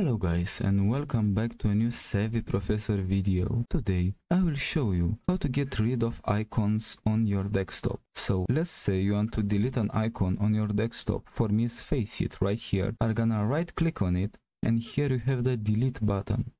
Hello guys and welcome back to a new Savvy Professor video. Today I will show you how to get rid of icons on your desktop. So let's say you want to delete an icon on your desktop. For me it's Faceit right here. I'm gonna right click on it and here you have the delete button.